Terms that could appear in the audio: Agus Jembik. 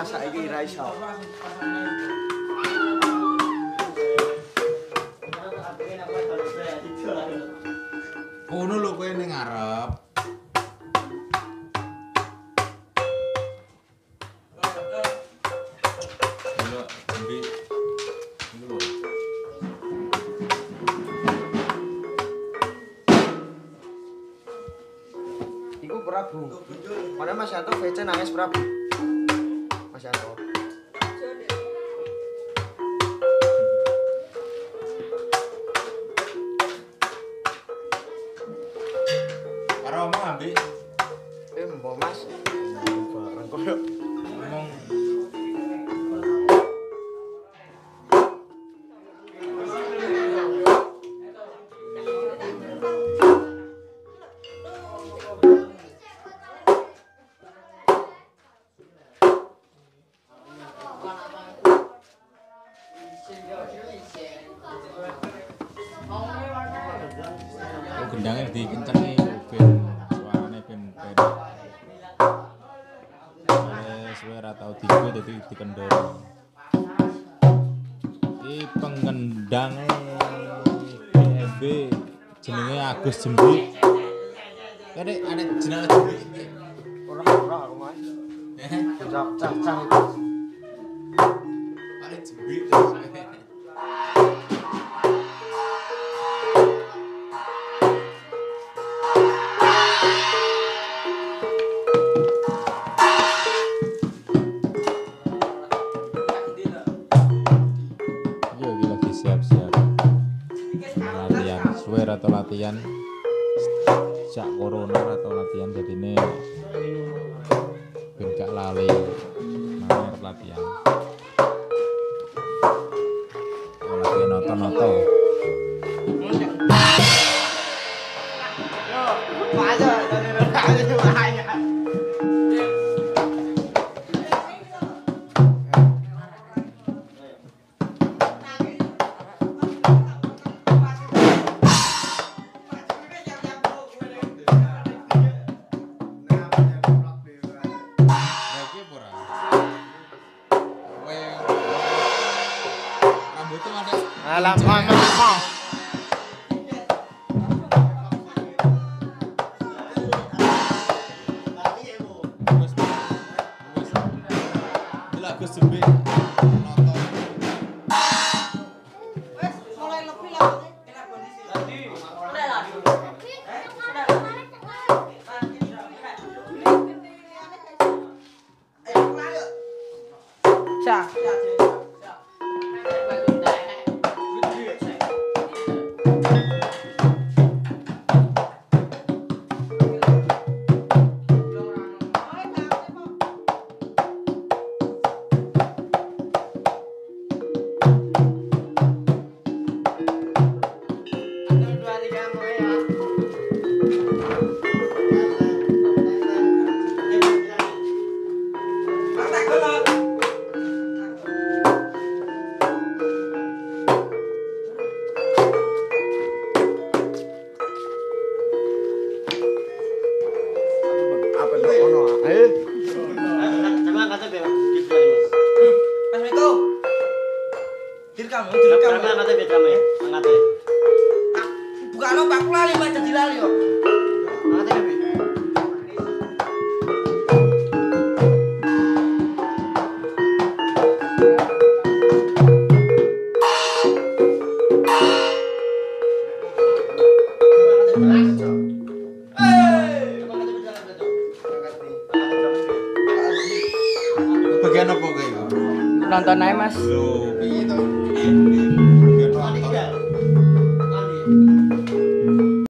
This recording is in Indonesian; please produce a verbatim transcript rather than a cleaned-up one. Nah, saiki ra iso. Ngono lho kowe ning ngarep. Iku Prabu. Padahal Mas Yanto kece nangis Prabu. Mas Yanto. Karo omong ambek. Eh, mbok Mas. Bareng koyo ngomong. Gendangnya di kencengnya ben suarane ben ben suara tau tiga jadi dikendor ini pengendangnya B M B jenengnya Agus Jembik ada ada jenengnya Jembik orang-orang aku mas cah-cah itu ada Jembik atau latihan sejak corona atau latihan jadi ini tidak lali mamer latihan latihan noto-noto alam mama mama Agus Jembik noto wes mulai lebih lah enak kondisi tadi udah lah udah udah kamu dulu kamu ngate be kamu ya ngate bukan lo aku lali mah jadi lali yo ngate be bagian apa kayak nonton aja mas. Loh, gitu.